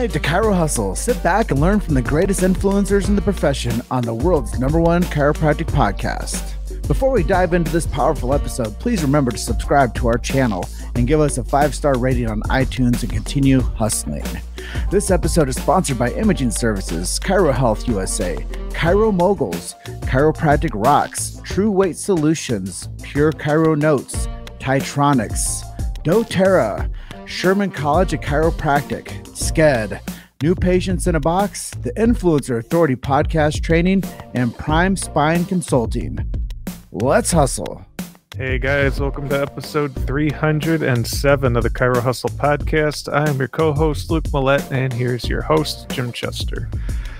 made it to Chiro Hustle. Sit back and learn from the greatest influencers in the profession on the world's #1 chiropractic podcast. Before we dive into this powerful episode, please remember to subscribe to our channel and give us a 5-star rating on iTunes and continue hustling. This episode is sponsored by Imaging Services, Chiro Health USA, Chiro Moguls, Chiropractic Rocks, True Weight Solutions, Pure Chiro Notes, Titronics, doTERRA, Sherman College of Chiropractic, SCED, New Patients in a Box, The Influencer Authority Podcast Training, and Prime Spine Consulting. Let's hustle. Hey guys, welcome to episode 307 of the Chiro Hustle Podcast. I'm your co-host, Luke Millett, and here's your host, Jim Chester.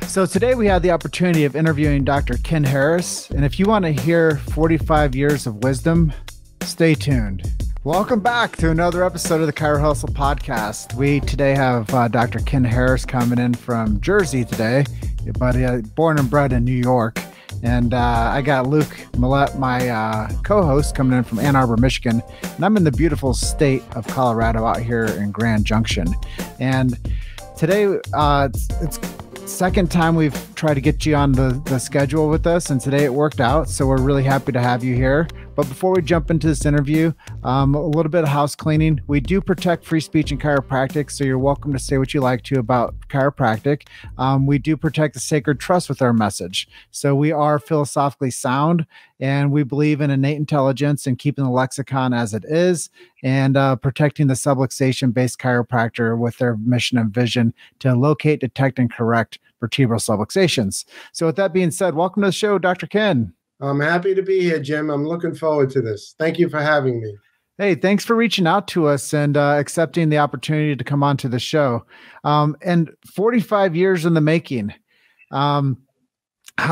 So today we had the opportunity of interviewing Dr. Ken Harris, and if you want to hear 45 years of wisdom, stay tuned. Welcome back to another episode of the Chiro Hustle Podcast. We today have Dr. Ken Harris coming in from Jersey today, but born and bred in New York. And I got Luke Millett, my co-host, coming in from Ann Arbor, Michigan. And I'm in the beautiful state of Colorado out here in Grand Junction. And today, it's second time we've tried to get you on the schedule with us. And today it worked out. So we're really happy to have you here. But before we jump into this interview, a little bit of house cleaning. We do protect free speech in chiropractic, so you're welcome to say what you like to about chiropractic. We do protect the sacred trust with our message. So we are philosophically sound, and we believe in innate intelligence and keeping the lexicon as it is, and protecting the subluxation-based chiropractor with their mission and vision to locate, detect, and correct vertebral subluxations. So with that being said, welcome to the show, Dr. Ken. I'm happy to be here, Jim. I'm looking forward to this. Thank you for having me. Hey, thanks for reaching out to us and accepting the opportunity to come onto the show. And 45 years in the making. How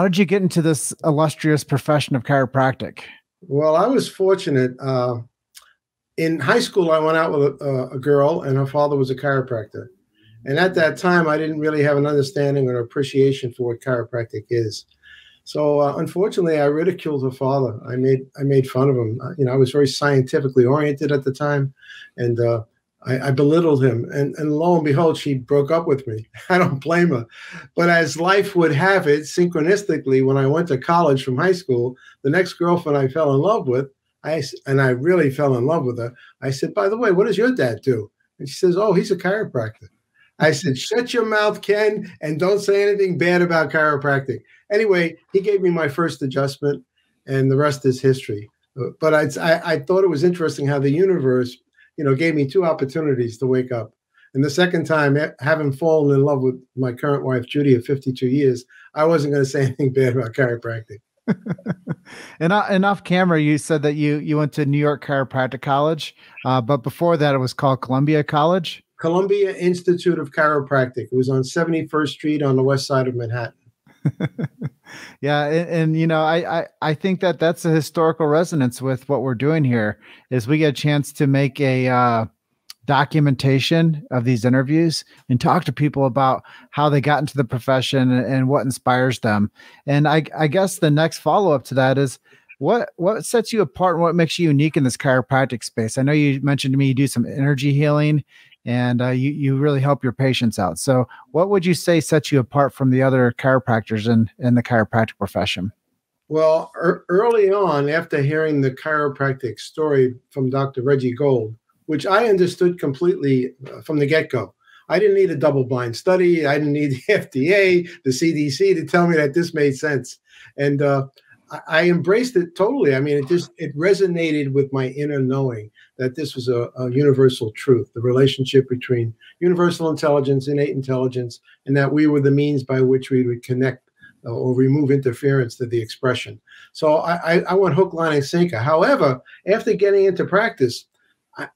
did you get into this illustrious profession of chiropractic? Well, I was fortunate. In high school, I went out with a girl, and her father was a chiropractor. And at that time, I didn't really have an understanding or appreciation for what chiropractic is. So unfortunately, I ridiculed her father. I made fun of him. You know, I was very scientifically oriented at the time, and I belittled him. And lo and behold, she broke up with me. I don't blame her. But as life would have it, synchronistically, when I went to college from high school, the next girlfriend I fell in love with, and I really fell in love with her. I said, "By the way, what does your dad do?" And she says, "Oh, he's a chiropractor." I said, "Shut your mouth, Ken, and don't say anything bad about chiropractic." Anyway, he gave me my first adjustment, and the rest is history. But I thought it was interesting how the universe, you know, gave me two opportunities to wake up. And the second time, having fallen in love with my current wife, Judy, of 52 years, I wasn't going to say anything bad about chiropractic. And off camera, you said that you went to New York Chiropractic College, but before that, it was called Columbia College. Columbia Institute of Chiropractic. It was on 71st Street on the west side of Manhattan. Yeah. And you know, I think that that's a historical resonance with what we're doing here is we get a chance to make a documentation of these interviews and talk to people about how they got into the profession and what inspires them. And I guess the next follow-up to that is, What sets you apart and what makes you unique in this chiropractic space? I know you mentioned to me you do some energy healing, and you really help your patients out. So what would you say sets you apart from the other chiropractors in the chiropractic profession? Well, early on, after hearing the chiropractic story from Dr. Reggie Gold, which I understood completely from the get-go. I didn't need a double-blind study. I didn't need the FDA, the CDC to tell me that this made sense. And I embraced it totally. I mean, it resonated with my inner knowing that this was a universal truth, the relationship between universal intelligence, innate intelligence, and that we were the means by which we would connect or remove interference to the expression. So I went hook, line, and sinker. However, after getting into practice,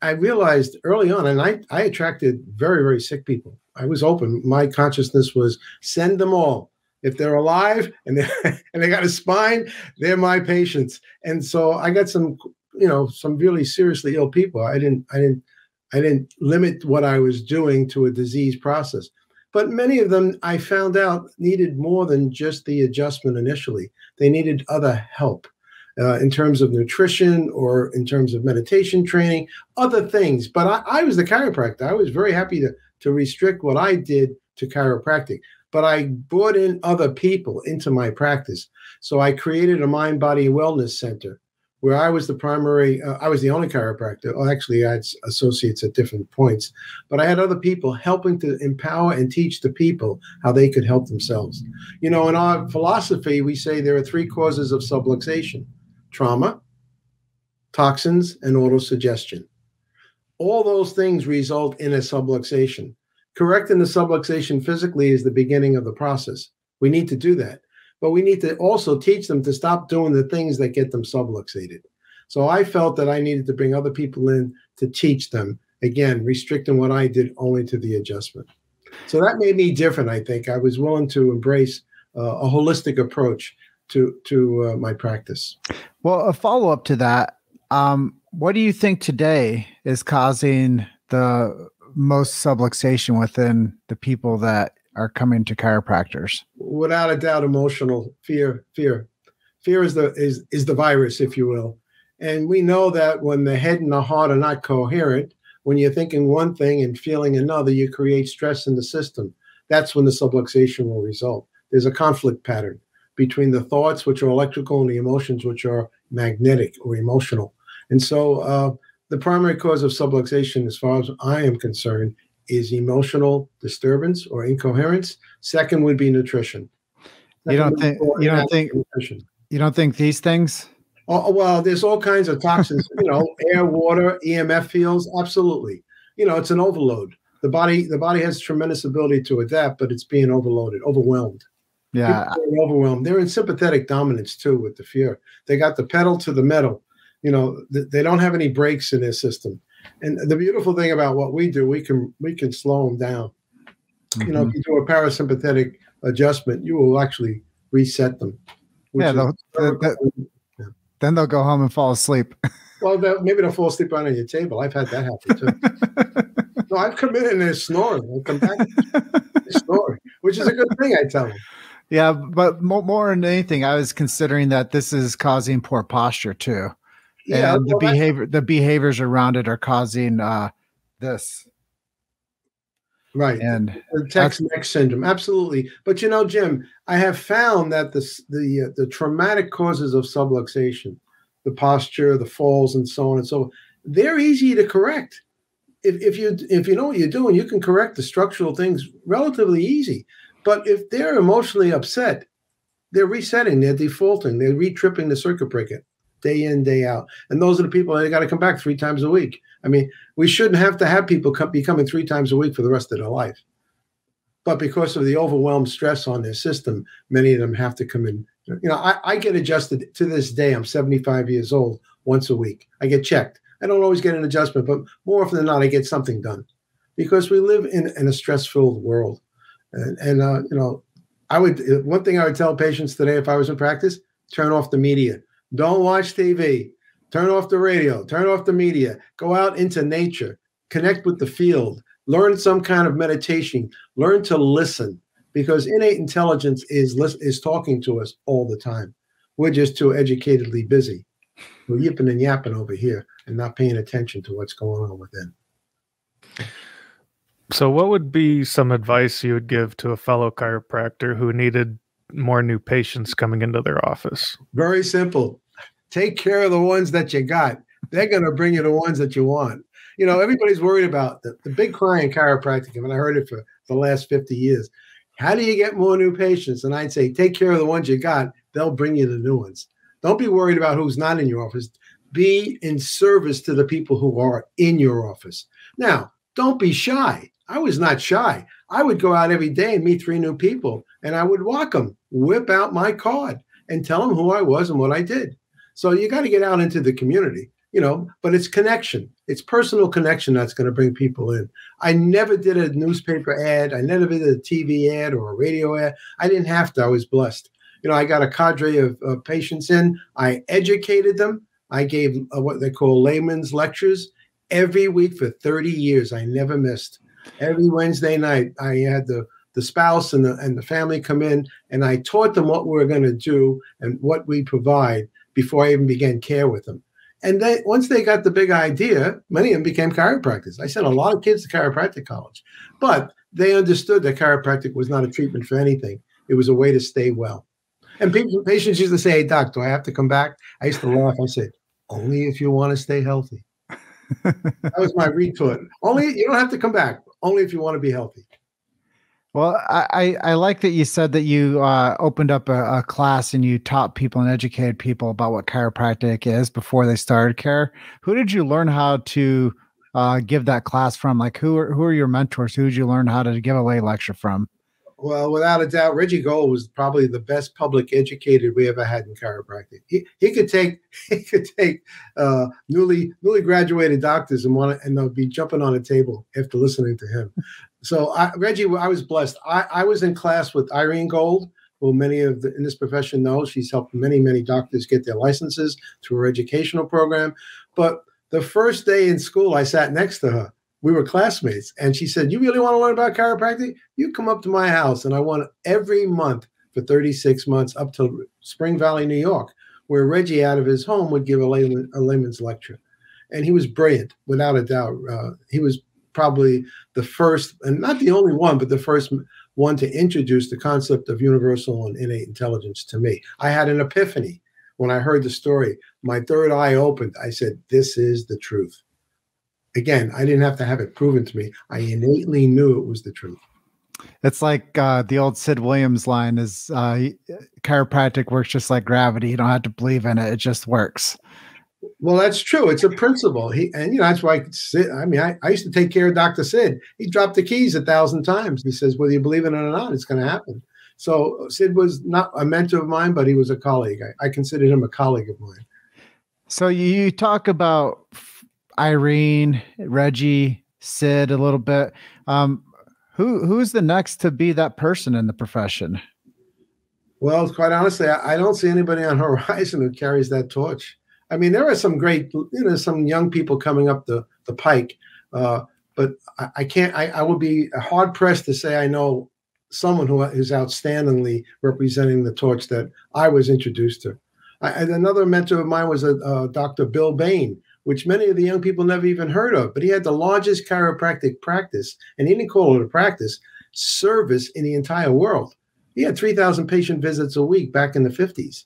I realized early on, and I attracted very, very sick people. I was open. My consciousness was send them all. If they're alive and they got a spine, they're my patients. And so I got some, you know, some really seriously ill people. I didn't limit what I was doing to a disease process. But many of them I found out needed more than just the adjustment initially. They needed other help in terms of nutrition or in terms of meditation training, other things. But I was the chiropractor. I was very happy to restrict what I did to chiropractic, but I brought in other people into my practice. So I created a mind, body wellness center where I was the primary, I was the only chiropractor. Well, actually, I had associates at different points, but I had other people helping to empower and teach the people how they could help themselves. You know, in our philosophy, we say there are three causes of subluxation: trauma, toxins, and autosuggestion. All those things result in a subluxation. Correcting the subluxation physically is the beginning of the process. We need to do that. But we need to also teach them to stop doing the things that get them subluxated. So I felt that I needed to bring other people in to teach them, again, restricting what I did only to the adjustment. So that made me different, I think. I was willing to embrace a holistic approach to my practice. Well, a follow-up to that, what do you think today is causing the most subluxation within the people that are coming to chiropractors? Without a doubt, emotional fear. Fear is the virus, if you will. And we know that when the head and the heart are not coherent, when you're thinking one thing and feeling another, you create stress in the system. That's when the subluxation will result. There's a conflict pattern between the thoughts, which are electrical, and the emotions, which are magnetic or emotional. And so the primary cause of subluxation, as far as I am concerned, is emotional disturbance or incoherence. Second would be nutrition. You don't think these things? Oh, well, there's all kinds of toxins, you know, air, water, EMF fields. Absolutely. You know, it's an overload. The body has tremendous ability to adapt, but it's being overloaded, overwhelmed. Yeah. Overwhelmed. They're in sympathetic dominance too with the fear. They got the pedal to the metal. You know, they don't have any brakes in their system. And the beautiful thing about what we do, we can slow them down. Mm-hmm. You know, if you do a parasympathetic adjustment, you will actually reset them. Yeah, then they'll go home and fall asleep. Well, maybe they'll fall asleep on your table. I've had that happen too. No, I've come in and they're snoring. I'll come back and they're snoring, which is a good thing, I tell them. Yeah, but more than anything, I was considering that this is causing poor posture too. Yeah, and the behaviors around it are causing this. Right. And the Tex-Mex syndrome. Absolutely. But, you know, Jim, I have found that the traumatic causes of subluxation, the posture, the falls, and so on and so on, they're easy to correct. If you know what you're doing, you can correct the structural things relatively easy. But if they're emotionally upset, they're resetting, they're defaulting, they're re-tripping the circuit breaker. Day in, day out. And those are the people that got to come back 3 times a week. I mean, we shouldn't have to have people be coming 3 times a week for the rest of their life. But because of the overwhelmed stress on their system, many of them have to come in. You know, I get adjusted to this day. I'm 75 years old once a week. I get checked. I don't always get an adjustment, but more often than not, I get something done because we live in a stress-filled world. And you know, one thing I would tell patients today if I was in practice, turn off the media. Don't watch TV, turn off the radio, turn off the media, go out into nature, connect with the field, learn some kind of meditation, learn to listen, because innate intelligence is talking to us all the time. We're just too educatedly busy. We're yipping and yapping over here and not paying attention to what's going on within. So what would be some advice you would give to a fellow chiropractor who needed more new patients coming into their office? Very simple. Take care of the ones that you got. They're going to bring you the ones that you want. You know, everybody's worried about the big cry in chiropractic, and I heard it for the last 50 years. How do you get more new patients? And I'd say, take care of the ones you got. They'll bring you the new ones. Don't be worried about who's not in your office. Be in service to the people who are in your office. Now, don't be shy. I was not shy. I would go out every day and meet 3 new people, and I would walk them, whip out my card, and tell them who I was and what I did. So you got to get out into the community, you know, but it's connection. It's personal connection that's going to bring people in. I never did a newspaper ad. I never did a TV ad or a radio ad. I didn't have to. I was blessed. You know, I got a cadre of patients in. I educated them. I gave what they call layman's lectures every week for 30 years. I never missed. Every Wednesday night, I had the spouse and the family come in, and I taught them what we're going to do and what we provide before I even began care with them. And then once they got the big idea, many of them became chiropractors. I sent a lot of kids to chiropractic college, but they understood that chiropractic was not a treatment for anything. It was a way to stay well. And patients used to say, hey, doc, do I have to come back? I used to laugh. I said, only if you want to stay healthy. That was my retort. Only, you don't have to come back. Only if you want to be healthy. Well, I like that you said that you opened up a class and you taught people and educated people about what chiropractic is before they started care. Who did you learn how to give that class from? Like, who are your mentors? Who did you learn how to give away lecture from? Well, without a doubt, Reggie Gold was probably the best public educator we ever had in chiropractic. He could take newly graduated doctors and they'll be jumping on a table after listening to him. So Reggie, I was blessed. I was in class with Irene Gold, who many in this profession know. She's helped many doctors get their licenses through her educational program. But the first day in school, I sat next to her. We were classmates. And she said, you really want to learn about chiropractic? You come up to my house. And I went every month for 36 months up to Spring Valley, New York, where Reggie out of his home would give a layman's lecture. And he was brilliant, without a doubt. He was probably the first, and not the only one, but the first one to introduce the concept of universal and innate intelligence to me. I had an epiphany when I heard the story. My third eye opened. I said, this is the truth. Again, I didn't have to have it proven to me. I innately knew it was the truth. It's like the old Sid Williams line is, chiropractic works just like gravity. You don't have to believe in it. It just works. Well, that's true. It's a principle. And you know, that's why Sid, I used to take care of Dr. Sid. He dropped the keys 1,000 times. He says, whether you believe in it or not, it's going to happen. So Sid was not a mentor of mine, but he was a colleague. I considered him a colleague of mine. So you talk about Irene, Reggie, Sid a little bit. Who's the next to be that person in the profession? Well, quite honestly, I don't see anybody on the horizon who carries that torch. I mean, there are some great, some young people coming up the pike, but I would be hard pressed to say I know someone who is outstandingly representing the torch that I was introduced to. Another mentor of mine was Dr. Bill Bain, which many of the young people never even heard of, but he had the largest chiropractic practice, and he didn't call it a practice, service in the entire world. He had 3,000 patient visits a week back in the 50s.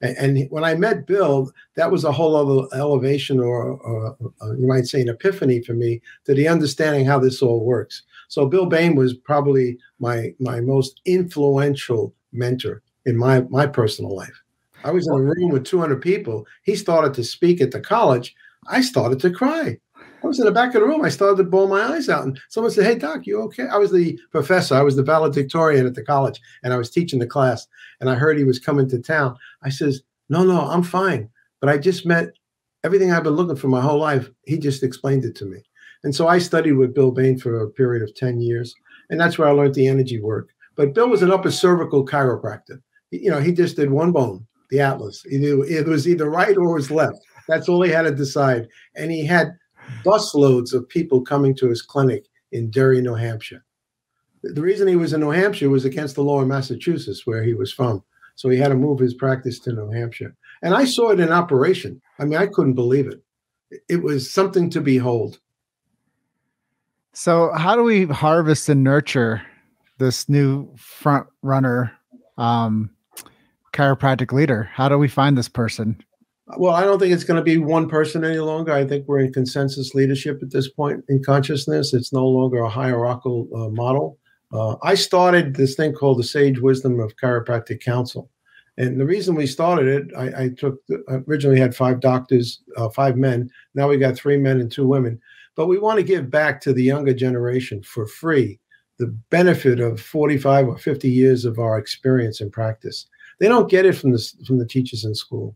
And when I met Bill, that was a whole other elevation or you might say an epiphany for me to the understanding how this all works. So Bill Bain was probably my most influential mentor in my personal life. I was in a room with 200 people. He started to speak at the college. I started to cry. I was in the back of the room. I started to bawl my eyes out. And someone said, hey, doc, you okay? I was the professor. I was the valedictorian at the college, and I was teaching the class. And I heard he was coming to town. I says, no, I'm fine. But I just met everything I've been looking for my whole life. He just explained it to me. And so I studied with Bill Bain for a period of 10 years. And that's where I learned the energy work. But Bill was an upper cervical chiropractor. He just did one bone. The atlas. It was either right or it was left. That's all he had to decide. And he had busloads of people coming to his clinic in Derry, New Hampshire. The reason he was in New Hampshire was against the law in Massachusetts, where he was from. So he had to move his practice to New Hampshire. And I saw it in operation. I mean, I couldn't believe it. It was something to behold. So how do we harvest and nurture this new front runner chiropractic leader? How do we find this person? Well, I don't think it's going to be one person any longer. I think we're in consensus leadership at this point in consciousness. It's no longer a hierarchical model. I started this thing called the Sage Wisdom of Chiropractic Council. And the reason we started it, I originally had 5 doctors, 5 men. Now we got 3 men and 2 women. But we want to give back to the younger generation for free the benefit of 45 or 50 years of our experience and practice. They don't get it from the teachers in school.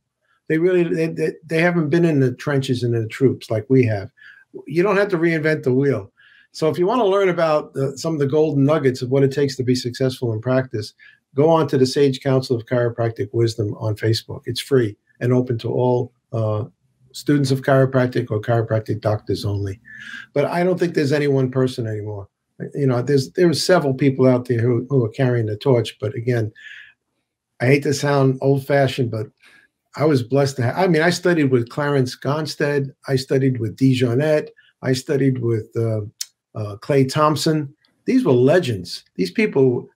They really they haven't been in the trenches and in the troops like we have. You don't have to reinvent the wheel. So if you want to learn about some of the golden nuggets of what it takes to be successful in practice, go on to the Sage Council of Chiropractic Wisdom on Facebook. It's free and open to all students of chiropractic or chiropractic doctors only. But I don't think there's any one person anymore. You know, there are several people out there who are carrying the torch, but again, I hate to sound old-fashioned, but I was blessed to have. I mean, I studied with Clarence Gonstead. I studied with DeJarnett. I studied with Clay Thompson. These were legends. These people,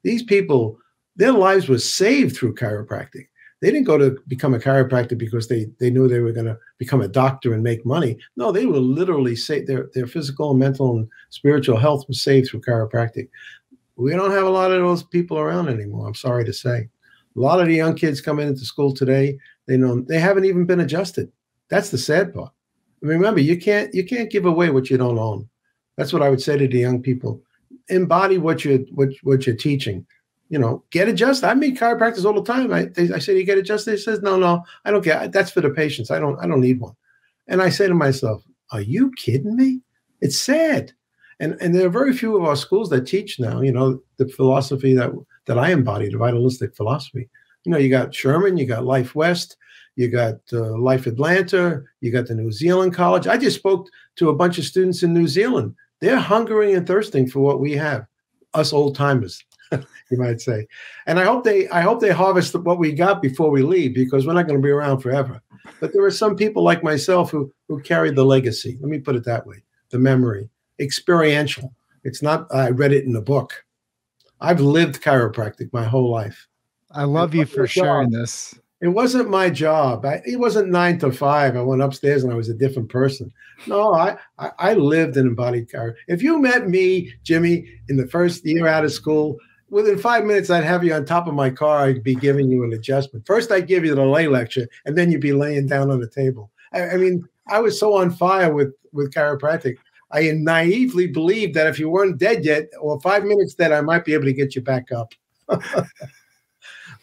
their lives were saved through chiropractic. They didn't go to become a chiropractor because they knew they were going to become a doctor and make money. No, they were literally saved. Their physical, mental, and spiritual health was saved through chiropractic. We don't have a lot of those people around anymore, I'm sorry to say. A lot of the young kids coming into school today, they haven't even been adjusted. That's the sad part. Remember, you can't give away what you don't own. That's what I would say to the young people. Embody what you're teaching. You know, get adjusted. I meet chiropractors all the time. I say, "You get adjusted." He says, "No, I don't care. That's for the patients. I don't need one." And I say to myself, "Are you kidding me?" It's sad. And there are very few of our schools that teach now. You know, the philosophy that I embody, the vitalistic philosophy. You know, you got Sherman, you got Life West, you got Life Atlanta, you got the New Zealand College. I just spoke to a bunch of students in New Zealand. They're hungering and thirsting for what we have, us old timers. You might say, and I hope they harvest what we got before we leave, because we're not going to be around forever. But there are some people like myself who carry the legacy. Let me put it that way: the memory, experiential. It's not I read it in a book. I've lived chiropractic my whole life. I love you for sharing this. It wasn't my job. It wasn't 9 to 5. I went upstairs and I was a different person. No, I lived and embodied chiropractic. If you met me, Jimmy, in the first year out of school, within 5 minutes, I'd have you on top of my car. I'd be giving you an adjustment. First, I'd give you the lay lecture, and then you'd be laying down on the table. I mean, I was so on fire with chiropractic. I naively believed that if you weren't dead yet, or 5 minutes dead, I might be able to get you back up.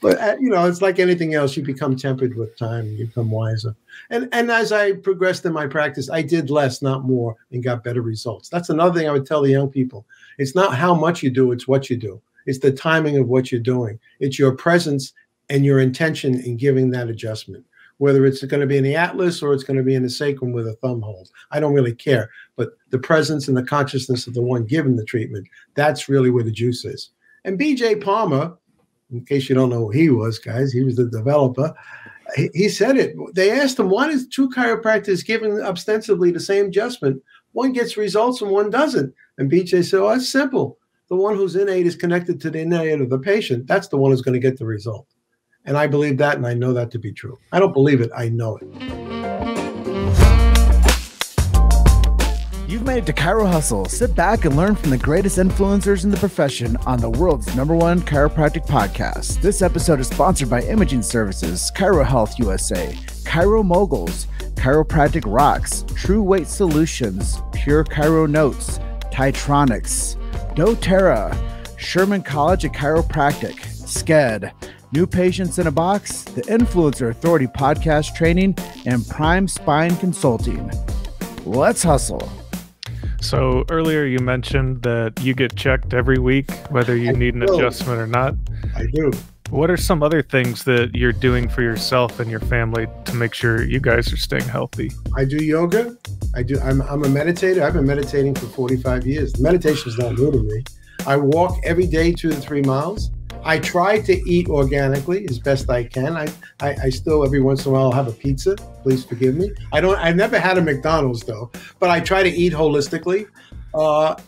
But, you know, it's like anything else. You become tempered with time. You become wiser. And as I progressed in my practice, I did less, not more, and got better results. That's another thing I would tell the young people. It's not how much you do. It's what you do. It's the timing of what you're doing. It's your presence and your intention in giving that adjustment, whether it's going to be in the atlas or it's going to be in the sacrum with a thumb hold. I don't really care. But the presence and the consciousness of the one giving the treatment, that's really where the juice is. And BJ Palmer, in case you don't know who he was, guys, he was the developer. He said it. They asked him, why is two chiropractors giving ostensibly the same adjustment? One gets results and one doesn't. And BJ said, oh, that's simple. The one who's innate is connected to the innate of the patient. That's the one who's going to get the result. And I believe that, and I know that to be true. I don't believe it. I know it. You've made it to Chiro Hustle. Sit back and learn from the greatest influencers in the profession on the world's #1 chiropractic podcast. This episode is sponsored by Imaging Services, Chiro Health USA, Chiro Moguls, Chiropractic Rocks, True Weight Solutions, Pure Chiro Notes, Titronics, doTERRA, Sherman College of Chiropractic, SCED, New Patients in a Box, The Influencer Authority Podcast Training, and Prime Spine Consulting. Let's hustle. So earlier you mentioned that you get checked every week, whether you need an adjustment or not. I do. What are some other things that you're doing for yourself and your family to make sure you guys are staying healthy? I do yoga. I'm a meditator. I've been meditating for 45 years. Meditation is not new to me. I walk every day 2 to 3 miles. I try to eat organically as best I can. I still every once in a while have a pizza. Please forgive me. I've never had a McDonald's though, but I try to eat holistically.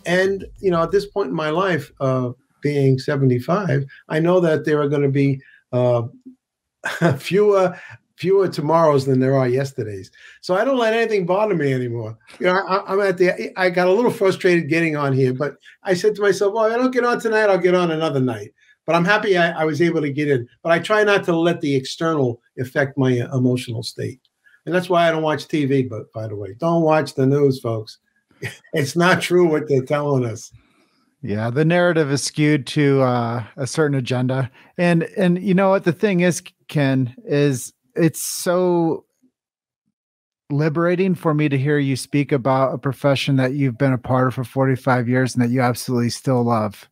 And you know, at this point in my life, being 75, I know that there are going to be fewer tomorrows than there are yesterdays. So I don't let anything bother me anymore. You know, I got a little frustrated getting on here, but I said to myself, well, if I don't get on tonight, I'll get on another night. But I'm happy I was able to get in. But I try not to let the external affect my emotional state. And that's why I don't watch TV, but by the way, don't watch the news, folks. It's not true what they're telling us. Yeah, the narrative is skewed to a certain agenda. And you know what the thing is, Ken, is it's so liberating for me to hear you speak about a profession that you've been a part of for 45 years and that you absolutely still love.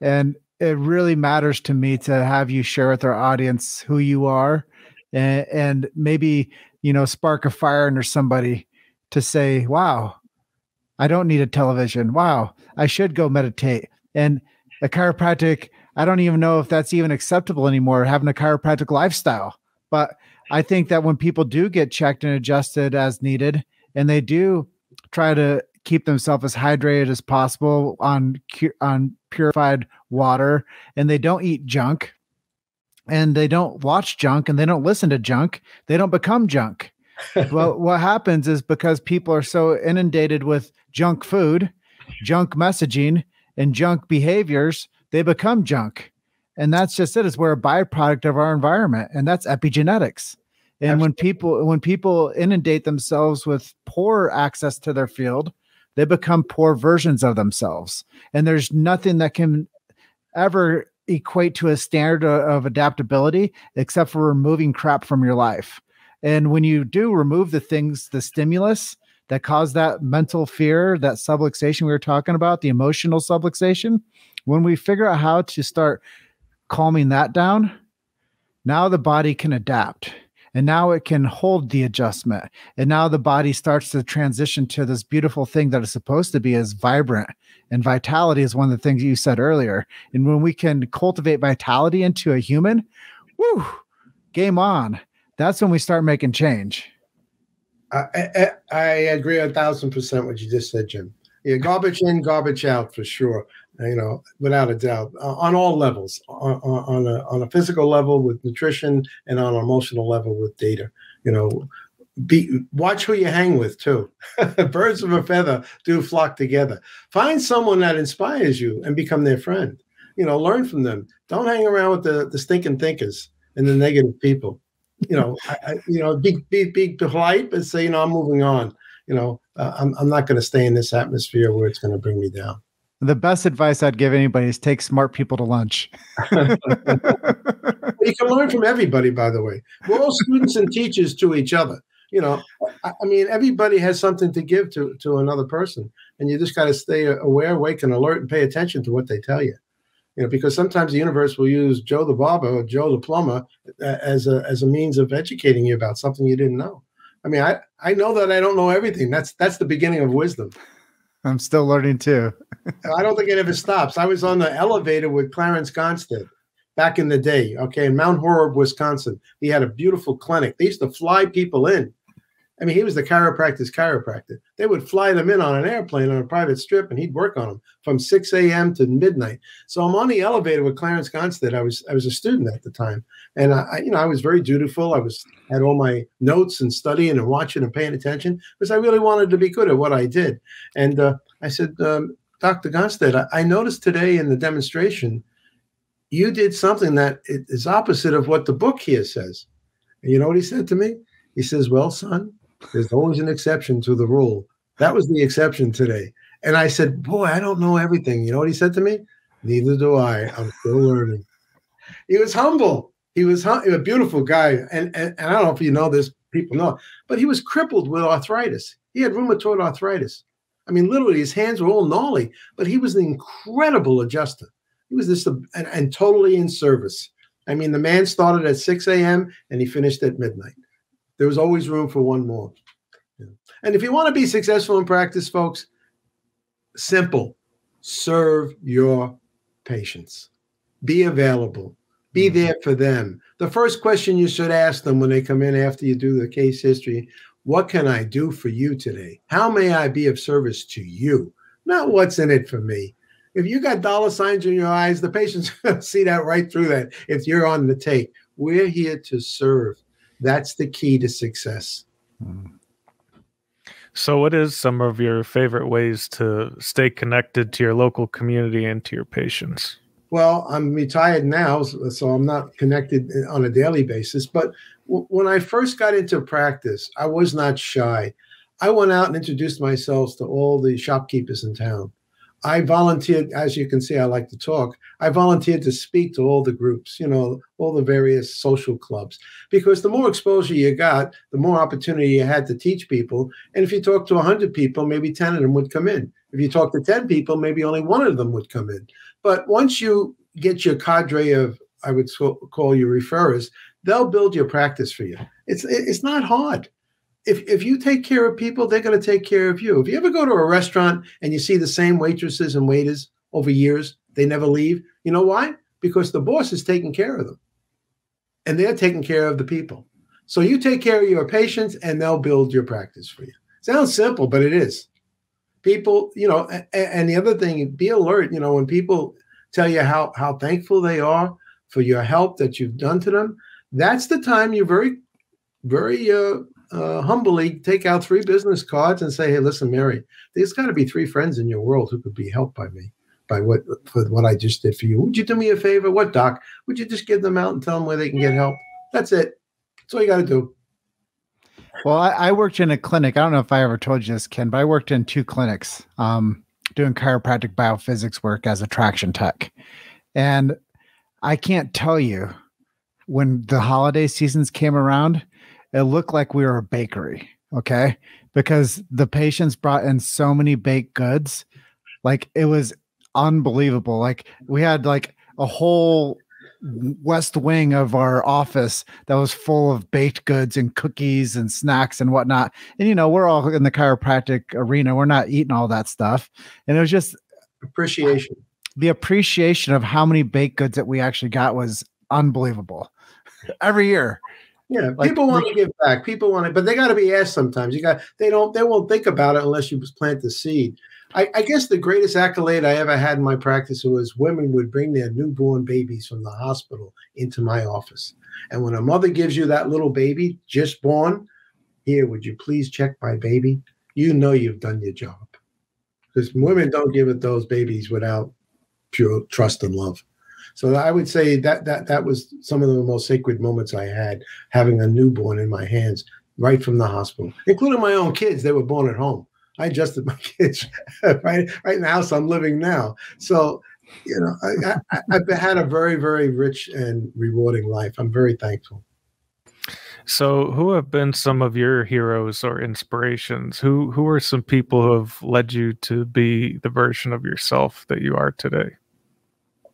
And it really matters to me to have you share with our audience who you are and maybe, you know, spark a fire under somebody to say, wow, I don't need a television. Wow, I should go meditate. And a chiropractic, I don't even know if that's even acceptable anymore, having a chiropractic lifestyle. But I think that when people do get checked and adjusted as needed, and they do try to keep themselves as hydrated as possible on purified water, and they don't eat junk, and they don't watch junk, and they don't listen to junk. They don't become junk. Well, what happens is, because people are so inundated with junk food, junk messaging, and junk behaviors, they become junk. And that's just it. It's we're a byproduct of our environment, and that's epigenetics. And absolutely. When people inundate themselves with poor access to their field, they become poor versions of themselves. And there's nothing that can ever equate to a standard of adaptability except for removing crap from your life. And when you do remove the things, the stimulus that cause that mental fear, that subluxation we were talking about, the emotional subluxation, when we figure out how to start calming that down, now the body can adapt. And now it can hold the adjustment. And now the body starts to transition to this beautiful thing that it's supposed to be, is vibrant. And vitality is one of the things you said earlier. And when we can cultivate vitality into a human, woo, game on. That's when we start making change. I agree 1,000% what you just said, Jim. Yeah, garbage in, garbage out for sure. You know, without a doubt, on all levels, on a physical level with nutrition, and on an emotional level with data. You know, watch who you hang with too. Birds of a feather do flock together. Find someone that inspires you and become their friend. You know, learn from them. Don't hang around with the stinking thinkers and the negative people. You know, be polite, but say, you know, I'm moving on. You know, I'm not going to stay in this atmosphere where it's going to bring me down. The best advice I'd give anybody is take smart people to lunch. You can learn from everybody, by the way. We're all students and teachers to each other. You know, I mean, everybody has something to give to another person, and you just got to stay aware, awake, and alert, and pay attention to what they tell you. You know, because sometimes the universe will use Joe the barber or Joe the plumber as a means of educating you about something you didn't know. I mean, I know that I don't know everything. That's the beginning of wisdom. I'm still learning too. I don't think it ever stops. I was on the elevator with Clarence Gonstead back in the day, okay, in Mount Horeb, Wisconsin. He had a beautiful clinic. They used to fly people in. I mean, he was the chiropractor's chiropractor. They would fly them in on an airplane on a private strip, and he'd work on them from 6 a.m. to midnight. So I'm on the elevator with Clarence Gonstead. I was a student at the time, and I was very dutiful. I had all my notes and studying and watching and paying attention because I really wanted to be good at what I did. And I said, Dr. Gonstead, I noticed today in the demonstration you did something that is opposite of what the book here says. And you know what he said to me? He says, well, son, there's always an exception to the rule. That was the exception today. And I said, boy, I don't know everything. You know what he said to me? Neither do I. I'm still learning. He was humble. He was a beautiful guy. And I don't know if you know this, people know, but he was crippled with arthritis. He had rheumatoid arthritis. I mean, literally, his hands were all gnarly, but he was an incredible adjuster. He was just and totally in service. I mean, the man started at 6 a.m. and he finished at midnight. There was always room for one more. Yeah. And if you want to be successful in practice, folks, simple. Serve your patients. Be available. Be there for them. The first question you should ask them when they come in after you do the case history, what can I do for you today? How may I be of service to you? Not what's in it for me. If you got dollar signs in your eyes, the patients see that right through that if you're on the take. We're here to serve. That's the key to success. So what is some of your favorite ways to stay connected to your local community and to your patients? Well, I'm retired now, so I'm not connected on a daily basis. But when I first got into practice, I was not shy. I went out and introduced myself to all the shopkeepers in town. I volunteered, as you can see, I like to talk. I volunteered to speak to all the groups, you know, all the various social clubs, because the more exposure you got, the more opportunity you had to teach people. And if you talk to 100 people, maybe 10 of them would come in. If you talk to 10 people, maybe only one of them would come in. But once you get your cadre of, I would call your referrers, they'll build your practice for you. It's not hard. If you take care of people, they're going to take care of you. If you ever go to a restaurant and you see the same waitresses and waiters over years, they never leave. You know why? Because the boss is taking care of them. And they're taking care of the people. So you take care of your patients and they'll build your practice for you. Sounds simple, but it is. people, you know, and the other thing, be alert, you know, when people tell you how thankful they are for your help that you've done to them, that's the time you very, very humbly take out 3 business cards and say, hey, listen, Mary, there's got to be 3 friends in your world who could be helped by me, by what I just did for you. Would you do me a favor? What, doc? Would you just give them out and tell them where they can get help? That's it. That's all you got to do. Well, I worked in a clinic. I don't know if I ever told you this, Ken, but I worked in 2 clinics doing chiropractic biophysics work as a traction tech. And I can't tell you, when the holiday seasons came around, it looked like we were a bakery, okay? Because the patients brought in so many baked goods. Like, it was unbelievable. Like, we had like a whole west wing of our office that was full of baked goods and cookies and snacks and whatnot. And, you know, we're all in the chiropractic arena. We're not eating all that stuff. And it was just appreciation. The appreciation of how many baked goods that we actually got was unbelievable every year. Yeah. Like, people want to give back. People want to, but they got to be asked sometimes. They won't think about it unless you plant the seed. I guess the greatest accolade I ever had in my practice was women would bring their newborn babies from the hospital into my office. And when a mother gives you that little baby just born, here, would you please check my baby? You know you've done your job. Because women don't give it those babies without pure trust and love. So I would say that was some of the most sacred moments I had, having a newborn in my hands right from the hospital, including my own kids. They were born at home. I adjusted my kids right in the house I'm living now. So, you know, I've had a very, very rich and rewarding life. I'm very thankful. So who have been some of your heroes or inspirations? Who are some people who have led you to be the version of yourself that you are today?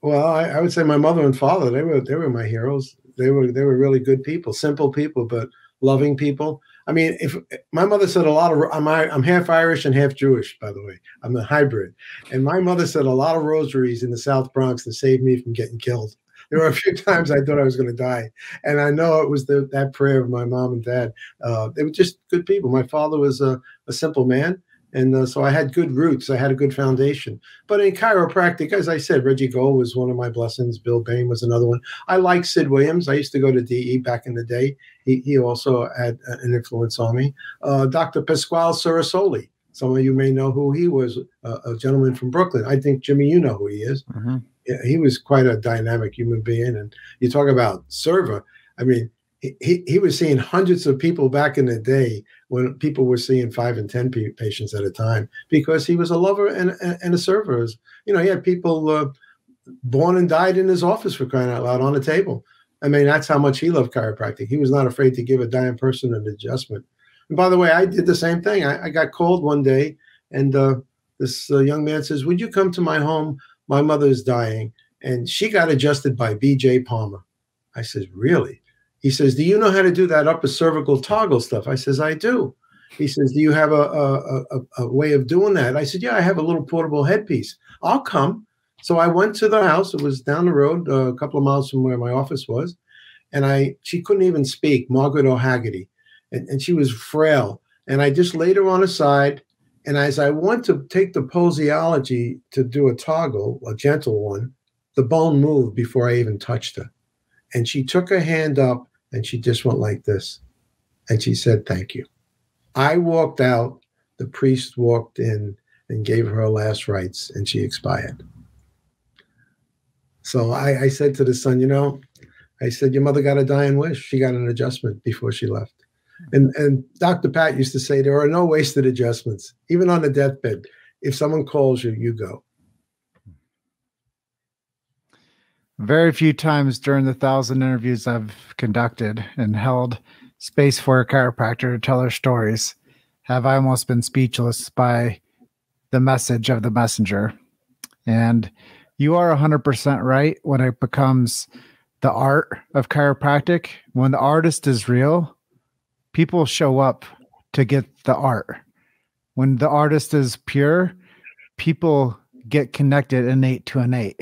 Well, I would say my mother and father, they were my heroes. They were really good people, simple people, but loving people. I mean, if my mother said a lot of, I'm half Irish and half Jewish, by the way, I'm a hybrid. And my mother said a lot of rosaries in the South Bronx to save me from getting killed. There were a few times I thought I was going to die. And I know it was that prayer of my mom and dad. They were just good people. My father was a simple man. And so I had good roots. I had a good foundation. But in chiropractic, as I said, Reggie Gold was one of my blessings. Bill Bain was another one. I like Sid Williams. I used to go to DE back in the day. He also had an influence on me. Dr. Pasquale Sarasoli. Some of you may know who he was, a gentleman from Brooklyn. I think, Jimmy, you know who he is. Mm-hmm. Yeah, he was quite a dynamic human being. And you talk about server. I mean, he was seeing hundreds of people back in the day when people were seeing 5 and 10 patients at a time, because he was a lover and a server. You know, he had people born and died in his office, for crying out loud, on the table. I mean, that's how much he loved chiropractic. He was not afraid to give a dying person an adjustment. And by the way, I did the same thing. I got cold one day, and this young man says, would you come to my home? My mother is dying. And she got adjusted by BJ Palmer. I says, really? He says, do you know how to do that upper cervical toggle stuff? I says, I do. He says, do you have a way of doing that? I said, yeah, I have a little portable headpiece. I'll come. So I went to the house. It was down the road, a couple of miles from where my office was. And she couldn't even speak, Margaret O'Haggerty. And she was frail. And I just laid her on her side. And as I went to take the poseology to do a toggle, a gentle one, the bone moved before I even touched her. And she took her hand up and she just went like this. And she said, thank you. I walked out. The priest walked in and gave her her last rites, and she expired. So I said to the son, you know, I said, your mother got a dying wish. She got an adjustment before she left. And Dr. Pat used to say, there are no wasted adjustments. Even on the deathbed, if someone calls you, you go. Very few times during the 1,000 interviews I've conducted and held space for a chiropractor to tell their stories have I almost been speechless by the message of the messenger. And you are 100% right when it becomes the art of chiropractic. When the artist is real, people show up to get the art. When the artist is pure, people get connected innate to innate.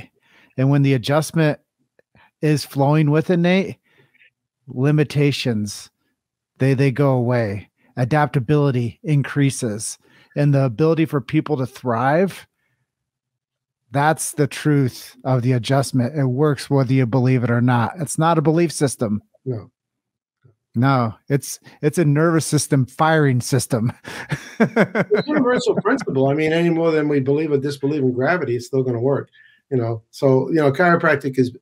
And when the adjustment is flowing with innate, limitations, they go away. Adaptability increases. and the ability for people to thrive, that's the truth of the adjustment. It works whether you believe it or not. It's not a belief system. No. No, it's a nervous system firing system. It's a universal principle. I mean, any more than we believe or disbelieve in gravity, it's still going to work. You know, so, you know, chiropractic is,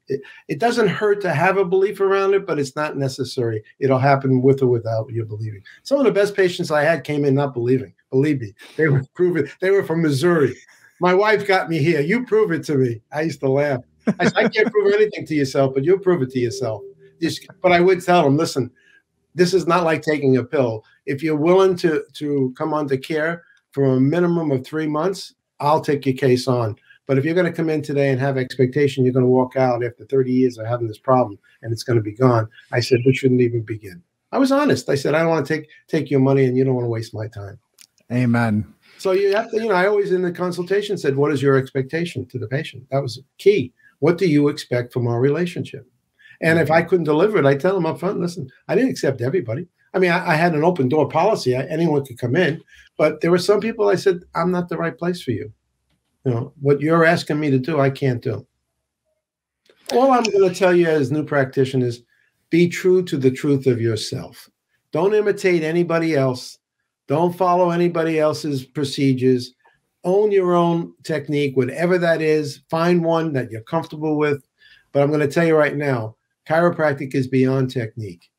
it doesn't hurt to have a belief around it, but it's not necessary. It'll happen with or without you believing. Some of the best patients I had came in not believing. Believe me, they were proven. They were from Missouri. My wife got me here. You prove it to me. I used to laugh. I said, I can't prove anything to yourself, but you'll prove it to yourself. But I would tell them, listen, this is not like taking a pill. If you're willing to come under care for a minimum of 3 months, I'll take your case on. But if you're going to come in today and have expectation, you're going to walk out after 30 years of having this problem and it's going to be gone. I said, we shouldn't even begin. I was honest. I said, I don't want to take your money and you don't want to waste my time. Amen. So you have to, you know, I always in the consultation said, what is your expectation to the patient? That was key. What do you expect from our relationship? And if I couldn't deliver it, I tell them up front, listen, I didn't accept everybody. I mean, I had an open door policy. Anyone could come in, but there were some people I said, I'm not the right place for you. You know, what you're asking me to do, I can't do. All I'm going to tell you as new practitioners, be true to the truth of yourself. Don't imitate anybody else. Don't follow anybody else's procedures. Own your own technique, whatever that is. Find one that you're comfortable with. But I'm going to tell you right now, chiropractic is beyond technique.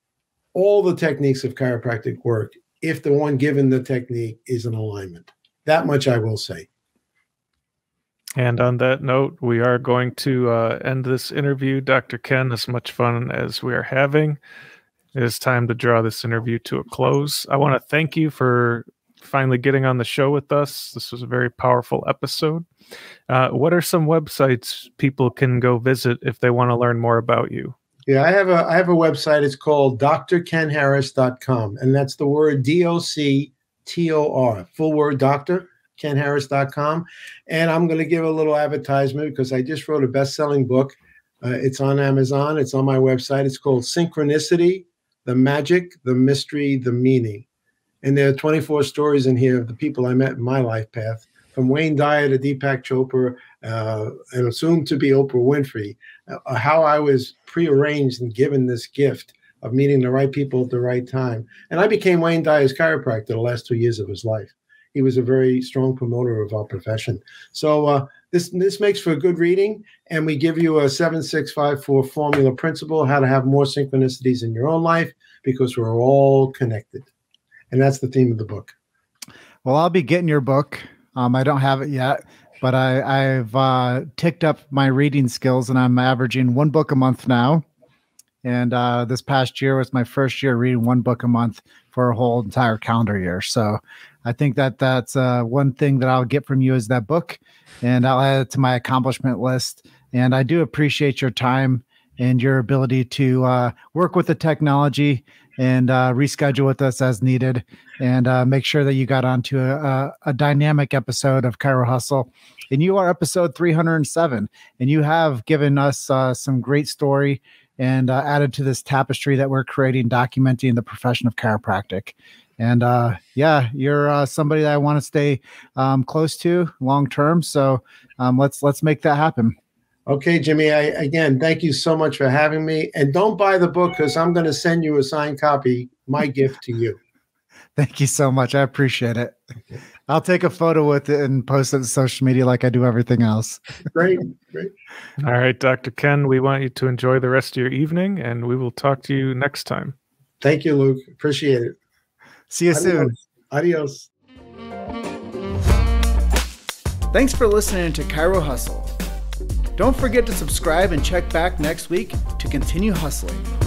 All the techniques of chiropractic work, if the one given the technique is in alignment. That much I will say. And on that note, we are going to end this interview. Dr. Ken, as much fun as we are having, it is time to draw this interview to a close. I want to thank you for finally getting on the show with us. This was a very powerful episode. What are some websites people can go visit if they want to learn more about you? Yeah, I have a website. It's called drkenharris.com, and that's the word D-O-C-T-O-R, full word, Dr. KenHarris.com. And I'm going to give a little advertisement because I just wrote a best-selling book. It's on Amazon. It's on my website. It's called Synchronicity, The Magic, The Mystery, The Meaning. And there are 24 stories in here of the people I met in my life path, from Wayne Dyer to Deepak Chopra, and soon to be Oprah Winfrey, how I was prearranged and given this gift of meeting the right people at the right time. And I became Wayne Dyer's chiropractor the last 2 years of his life. He was a very strong promoter of our profession. So this makes for good reading, and we give you a 7-6-5-4 formula principle, how to have more synchronicities in your own life, because we're all connected. And that's the theme of the book. Well, I'll be getting your book. I don't have it yet, but I've ticked up my reading skills, and I'm averaging one book a month now. And this past year was my first year reading one book a month for a whole entire calendar year. So I think that's one thing that I'll get from you is that book, and I'll add it to my accomplishment list. And I do appreciate your time and your ability to work with the technology and reschedule with us as needed, and make sure that you got onto a dynamic episode of Chiro Hustle. And you are episode 307, and you have given us some great story and added to this tapestry that we're creating, documenting the profession of chiropractic. And yeah, you're somebody that I want to stay close to long term. So let's make that happen. Okay, Jimmy, again, thank you so much for having me. And don't buy the book, because I'm going to send you a signed copy, my gift to you. Thank you so much. I appreciate it. Okay. I'll take a photo with it and post it on social media like I do everything else. Great. Great. All right, Dr. Ken, we want you to enjoy the rest of your evening, and we will talk to you next time. Thank you, Luke. Appreciate it. See you soon. Adios. Thanks for listening to Chiro Hustle. Don't forget to subscribe and check back next week to continue hustling.